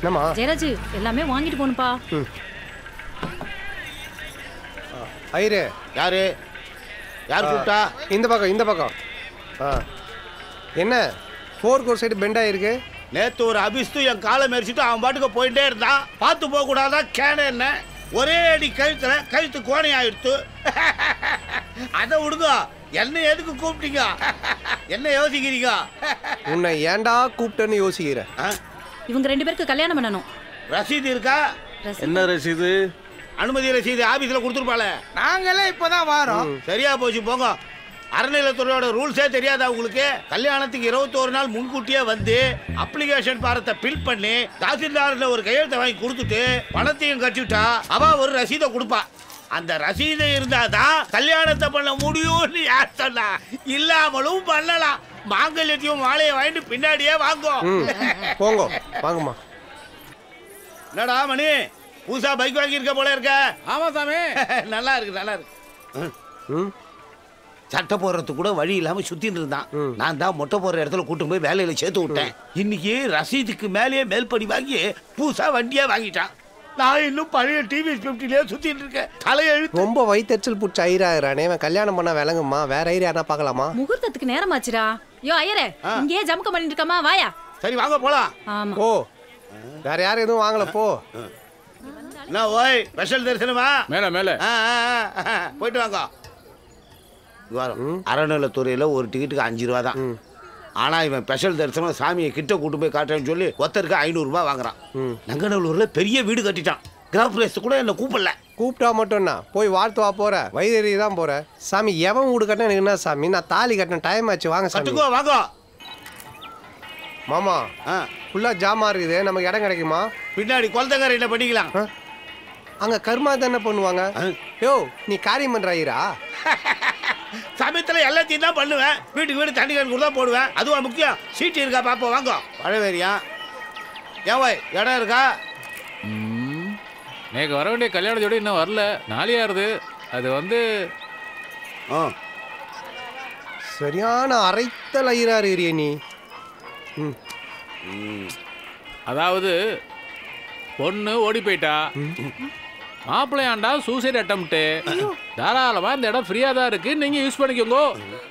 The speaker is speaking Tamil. என்னம்மா ஜெயராஜ் எல்லாமே வாங்கிட்டு போணும்பா. ஐரே யாரு யார் கூப்டா? இந்த பக்கம் இந்த பக்கம். என்ன ஃபோர் கோர் சைடு பெண்டா இருக்கு. நேத்து ஒரு அபிஸ்து என் காலை மெரிச்சிட்டு அவன் பாட்டுக்கு போயிட்டே இருந்தான். பார்த்து போக கூடாதா கேன என்ன ஒரே அடி கழுத்துல கழுத்து கோணை ஆயிடுத்து. அதை விடுங்க, என்ன எதுக்கு கூப்பிட்டீங்க, என்ன யோசிக்கிறீங்க? உன்னை ஏண்டா கூப்பிட்டேன்னு யோசிக்கிறேன். இவங்க ரெண்டு பேருக்கு கல்யாணம் பண்ணணும். ரசீது இருக்கா? என்ன ரசீது? அனுமதி ரசீது ஆபீஸ்ல கொடுத்துருப்பாள. நாங்கெல்லாம் இப்பதான் வாரோம். சரியா போச்சு போங்க. அறநிலையத்துறையோட ரூல்ஸே தெரியாதா உங்களுக்கு? கல்யாணத்துக்கு 21 நாள் முன்கூட்டியே வந்து அப்ளிகேஷன் ஃபாரத்தை ஃபில் பண்ணி தாசில்தார்ல ஒரு கையெழுத்தை வாங்கி கொடுத்துட்டு பணத்தையும் கட்டிட்டா அவ ஒரு ரசீதை கொடுப்பா. அந்த ரசீதை இருந்தாதான் கல்யாணத்தை பண்ண முடியும்னு யார் சொன்னா? இல்லாமலும் பண்ணலாம். மாங்கல்யத்தையும் மாலையை வாங்கிட்டு பின்னாடியே வாங்கும். போங்க வாங்கம்மா. என்னடா மணி புதுசா பைக் வாங்கி இருக்க போல இருக்க? ஆமா சாமி நல்லா இருக்கு நல்லா இருக்கு. சட்டை போடுறதுக்கு கூட வழி இல்லாம சுத்தின்னு இருந்தான். நான் தான் மொட்டை போடுற இடத்துல கூட்டு போய் வேலையில சேர்த்து விட்டேன். இன்னைக்கு ரசீதுக்கு மேலேயே மேல்படி வாங்கி புதுசா வண்டியா வாங்கிட்டான். நான் இன்னும் பழைய டிவி 50 சுத்திட்டு இருக்கேன். தலையெழுத்து ரொம்ப வயிற்றுச்சல் புடிச்ச ஐராயிரானே. அவன் கல்யாணம் பண்ண விளங்குமா? வேற ஐரா யாரா பாக்கலாமா? முகூர்த்தத்துக்கு நேரம் ஆச்சுடா. யோ ஐயரே இங்கேயே ஜம்கம் பண்ணிட்டு இருக்காமா? வாயா. சரி வாங்க போலாம். ஓ வேற யாரும் எதுவும் வாங்கல போ. நான் ஓய் ஸ்பெஷல் தரிசனமா மேல மேல போயிட்டு வாங்க. அறநிலைத்துறையில் ஒரு டிக்கெட்டுக்கு 5 ரூபா தான். ஆனால் இவன் ஸ்பெஷல் தரிசனம் சாமியை கிட்ட கூட்டு போய் காட்டுறேன்னு சொல்லி ஒருத்தருக்கு 500 ரூபா வாங்குறான். நங்கநல்லூரில் பெரிய வீடு கட்டிட்டான். கிராஃப் ரேஸ் கூட என்னை கூப்பிடல. கூப்பிட்டா மட்டும்ண்ணா போய் வாழ்த்து வா போற வயிறு தான் போற. சாமி எவன் வீடு கட்டினா எனக்கு என்ன சாமி? நான் தாலி கட்டின டைம் ஆச்சு. வாங்க சாமி வாங்க. மாமா ஃபுல்லாக ஜாமான் இருக்குது. நமக்கு இடம் கிடைக்குமா? பின்னாடி குழந்தைக்காரையில் பண்ணிக்கலாம். அங்க கர்மா தானே பண்ணுவாங்க. யோ நீ காரியம் பண்றாயிரா? சமயத்துல எல்லாத்தையும் தான் பண்ணுவேன். வீட்டுக்கு வீடு தண்ணி கணக்கு தான் போடுவேன். அதுவா முக்கியம்? சீட்டு இருக்கா பாப்போம் வாங்க. பழவேரியா ஏவாய் இடம் இருக்கா? எனக்கு வர வேண்டிய கல்யாண ஜோடி இன்னும் வரல. நாளையாருது. அது வந்து சரியான அரைத்தல் ஐயராரு ஏரியா நீ. அதாவது பொண்ணு ஓடி போயிட்டா மாப்பிள்ளையாண்டா சூசைட் அட்டம்ப்ட். தாராளமா இந்த இடம் ஃப்ரீயா தான் இருக்கு, நீங்க யூஸ் பண்ணிக்கோங்க.